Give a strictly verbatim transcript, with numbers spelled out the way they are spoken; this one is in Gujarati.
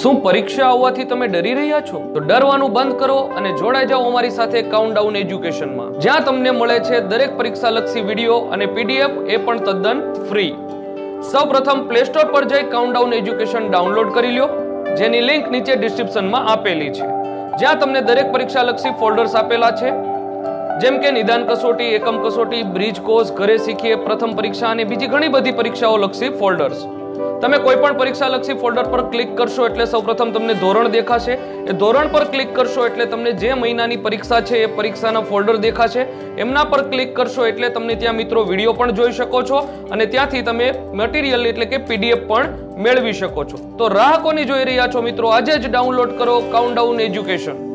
શું પરીક્ષા આવવાથી તમે ડરી રહ્યા છો? તો ડરવાનું બંધ કરો અને જોડાઈ જાઓ અમારી સાથે કાઉન્ટડાઉન એજ્યુકેશનમાં, જ્યાં તમને મળે છે દરેક પરીક્ષા લક્ષી વિડીયો અને પીડીએફ, એ પણ તદ્દન ફ્રી. સૌપ્રથમ પ્લે સ્ટોર પર જઈ કાઉન્ટડાઉન એજ્યુકેશન ડાઉનલોડ કરી લ્યો, જેની લિંક નીચે ડિસ્ક્રિપ્શનમાં આપેલી છે, જ્યાં તમને દરેક પરીક્ષા લક્ષી ફોલ્ડર્સ આપેલા છે, જેમ કે નિદાન કસોટી, એકમ કસોટી, બ્રિજ કોર્સ, ઘરે શીખીએ, પ્રથમ પરીક્ષા અને બીજી ઘણી બધી પરીક્ષાઓ લક્ષી ફોલ્ડર્સ. તમે કોઈ પણ પરીક્ષા લક્ષી ફોલ્ડર પર ક્લિક કરશો એટલે સૌપ્રથમ તમને ધોરણ દેખાશે. એ ધોરણ પર ક્લિક કરશો એટલે તમને જે મહિનાની પરીક્ષા છે એ પરીક્ષાના ફોલ્ડર દેખાશે. એમના પર ક્લિક કરશો એટલે તમને ત્યાં મિત્રો વિડીયો પણ જોઈ શકો છો અને ત્યાંથી તમે મટીરિયલ એટલે કે પીડીએફ પણ મેળવી શકો છો. તો રાહ કોની જોઈ રહ્યા છો મિત્રો? આજે જ ડાઉનલોડ કરો કાઉન્ટડાઉન એજ્યુકેશન.